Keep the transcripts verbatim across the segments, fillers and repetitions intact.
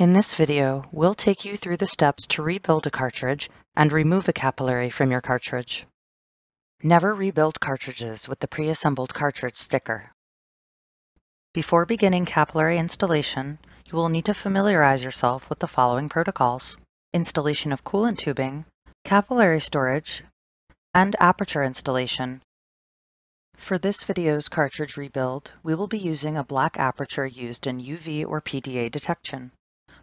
In this video, we'll take you through the steps to rebuild a cartridge and remove a capillary from your cartridge. Never rebuild cartridges with the pre-assembled cartridge sticker. Before beginning capillary installation, you will need to familiarize yourself with the following protocols: installation of coolant tubing, capillary storage, and aperture installation. For this video's cartridge rebuild, we will be using a black aperture used in U V or P D A detection.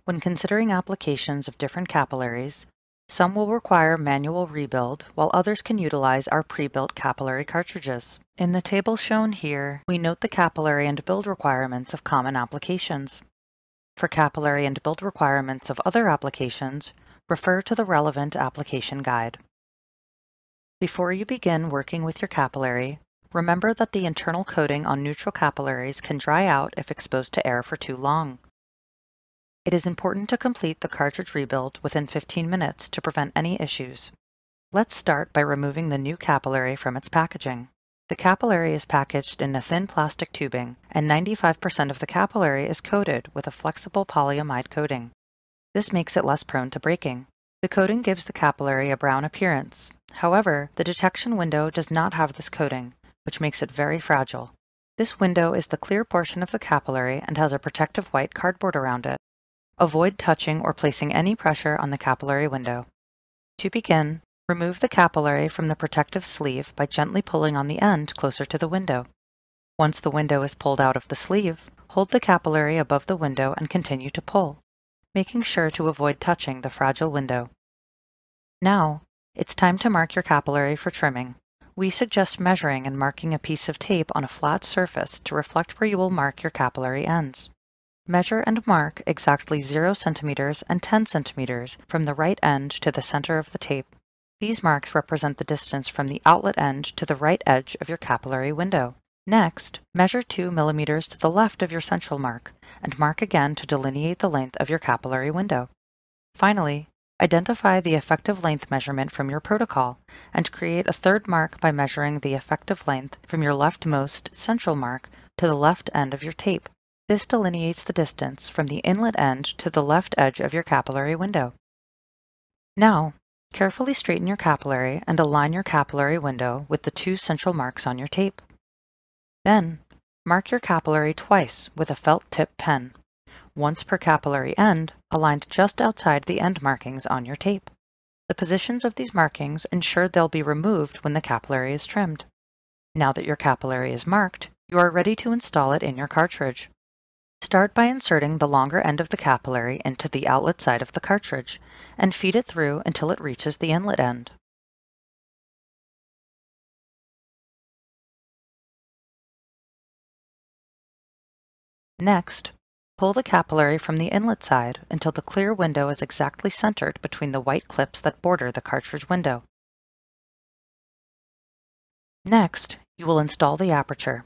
When considering applications of different capillaries, some will require manual rebuild, while others can utilize our pre-built capillary cartridges. In the table shown here, we note the capillary and build requirements of common applications. For capillary and build requirements of other applications, refer to the relevant application guide. Before you begin working with your capillary, remember that the internal coating on neutral capillaries can dry out if exposed to air for too long. It is important to complete the cartridge rebuild within fifteen minutes to prevent any issues. Let's start by removing the new capillary from its packaging. The capillary is packaged in a thin plastic tubing, and ninety-five percent of the capillary is coated with a flexible polyamide coating. This makes it less prone to breaking. The coating gives the capillary a brown appearance. However, the detection window does not have this coating, which makes it very fragile. This window is the clear portion of the capillary and has a protective white cardboard around it. Avoid touching or placing any pressure on the capillary window. To begin, remove the capillary from the protective sleeve by gently pulling on the end closer to the window. Once the window is pulled out of the sleeve, hold the capillary above the window and continue to pull, making sure to avoid touching the fragile window. Now, it's time to mark your capillary for trimming. We suggest measuring and marking a piece of tape on a flat surface to reflect where you will mark your capillary ends. Measure and mark exactly zero centimeters and ten centimeters from the right end to the center of the tape. These marks represent the distance from the outlet end to the right edge of your capillary window. Next, measure two millimeters to the left of your central mark, and mark again to delineate the length of your capillary window. Finally, identify the effective length measurement from your protocol, and create a third mark by measuring the effective length from your leftmost central mark to the left end of your tape. This delineates the distance from the inlet end to the left edge of your capillary window. Now, carefully straighten your capillary and align your capillary window with the two central marks on your tape. Then, mark your capillary twice with a felt-tip pen, once per capillary end, aligned just outside the end markings on your tape. The positions of these markings ensure they'll be removed when the capillary is trimmed. Now that your capillary is marked, you are ready to install it in your cartridge. Start by inserting the longer end of the capillary into the outlet side of the cartridge and feed it through until it reaches the inlet end. Next, pull the capillary from the inlet side until the clear window is exactly centered between the white clips that border the cartridge window. Next, you will install the aperture.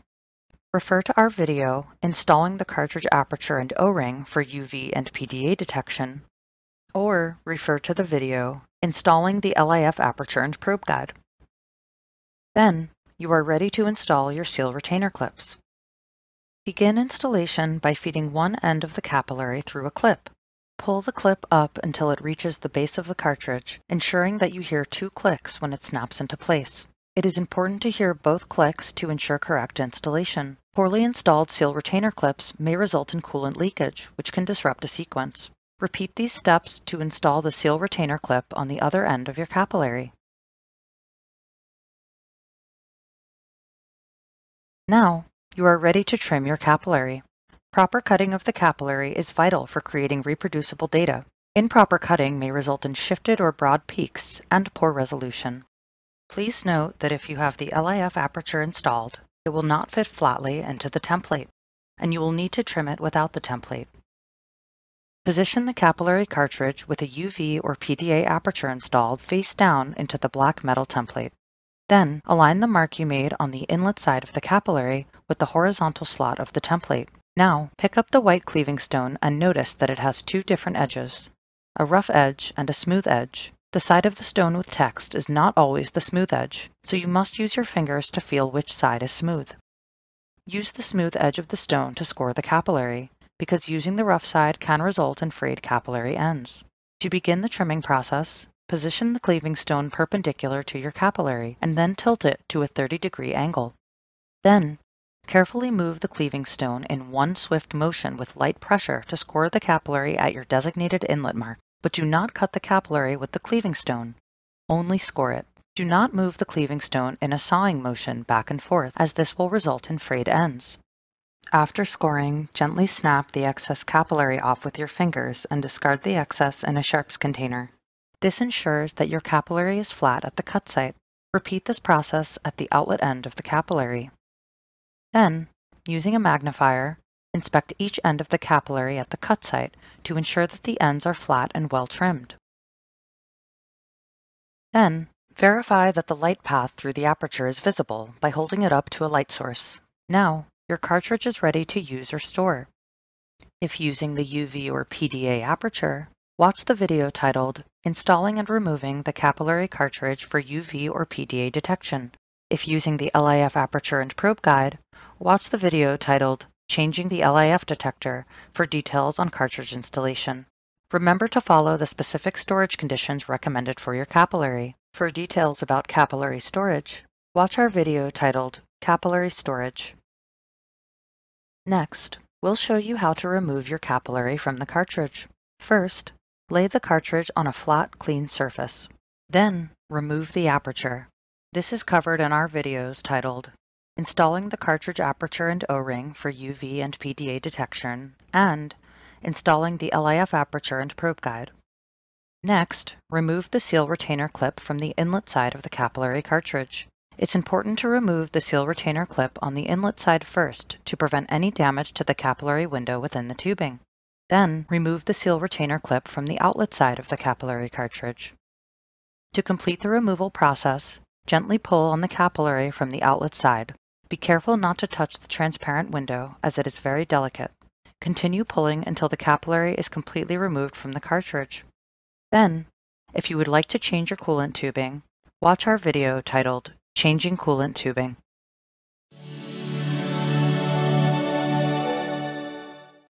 Refer to our video, Installing the Cartridge Aperture and O-Ring for U V and P D A Detection, or refer to the video, Installing the L I F Aperture and Probe Guide. Then, you are ready to install your seal retainer clips. Begin installation by feeding one end of the capillary through a clip. Pull the clip up until it reaches the base of the cartridge, ensuring that you hear two clicks when it snaps into place. It is important to hear both clicks to ensure correct installation. Poorly installed seal retainer clips may result in coolant leakage, which can disrupt a sequence. Repeat these steps to install the seal retainer clip on the other end of your capillary. Now, you are ready to trim your capillary. Proper cutting of the capillary is vital for creating reproducible data. Improper cutting may result in shifted or broad peaks and poor resolution. Please note that if you have the L I F aperture installed, it will not fit flatly into the template, and you will need to trim it without the template. Position the capillary cartridge with a U V or P D A aperture installed face down into the black metal template. Then, align the mark you made on the inlet side of the capillary with the horizontal slot of the template. Now, pick up the white cleaving stone and notice that it has two different edges, a rough edge and a smooth edge. The side of the stone with text is not always the smooth edge, so you must use your fingers to feel which side is smooth. Use the smooth edge of the stone to score the capillary. because using the rough side can result in frayed capillary ends. To begin the trimming process, position the cleaving stone perpendicular to your capillary and then tilt it to a thirty degree angle. Then, carefully move the cleaving stone in one swift motion with light pressure to score the capillary at your designated inlet mark, but do not cut the capillary with the cleaving stone, only score it. Do not move the cleaving stone in a sawing motion back and forth, as this will result in frayed ends. After scoring, gently snap the excess capillary off with your fingers and discard the excess in a sharps container. This ensures that your capillary is flat at the cut site. Repeat this process at the outlet end of the capillary. Then, using a magnifier, inspect each end of the capillary at the cut site to ensure that the ends are flat and well trimmed. Then, verify that the light path through the aperture is visible by holding it up to a light source. Now, your cartridge is ready to use or store. If using the U V or P D A aperture, watch the video titled, Installing and Removing the Capillary Cartridge for U V or P D A Detection. If using the L I F aperture and probe guide, watch the video titled, Changing the L I F Detector for details on cartridge installation. Remember to follow the specific storage conditions recommended for your capillary. For details about capillary storage, watch our video titled Capillary Storage. Next, we'll show you how to remove your capillary from the cartridge. First, lay the cartridge on a flat, clean surface. Then, remove the aperture. This is covered in our videos titled Installing the Cartridge Aperture and O-Ring for U V and P D A Detection and Installing the L I F Aperture and Probe Guide. Next, remove the seal retainer clip from the inlet side of the capillary cartridge. It's important to remove the seal retainer clip on the inlet side first to prevent any damage to the capillary window within the tubing. Then, remove the seal retainer clip from the outlet side of the capillary cartridge. To complete the removal process, gently pull on the capillary from the outlet side. Be careful not to touch the transparent window as it is very delicate. Continue pulling until the capillary is completely removed from the cartridge. Then, if you would like to change your coolant tubing, watch our video titled Changing Coolant Tubing.